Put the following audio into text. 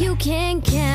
You can't get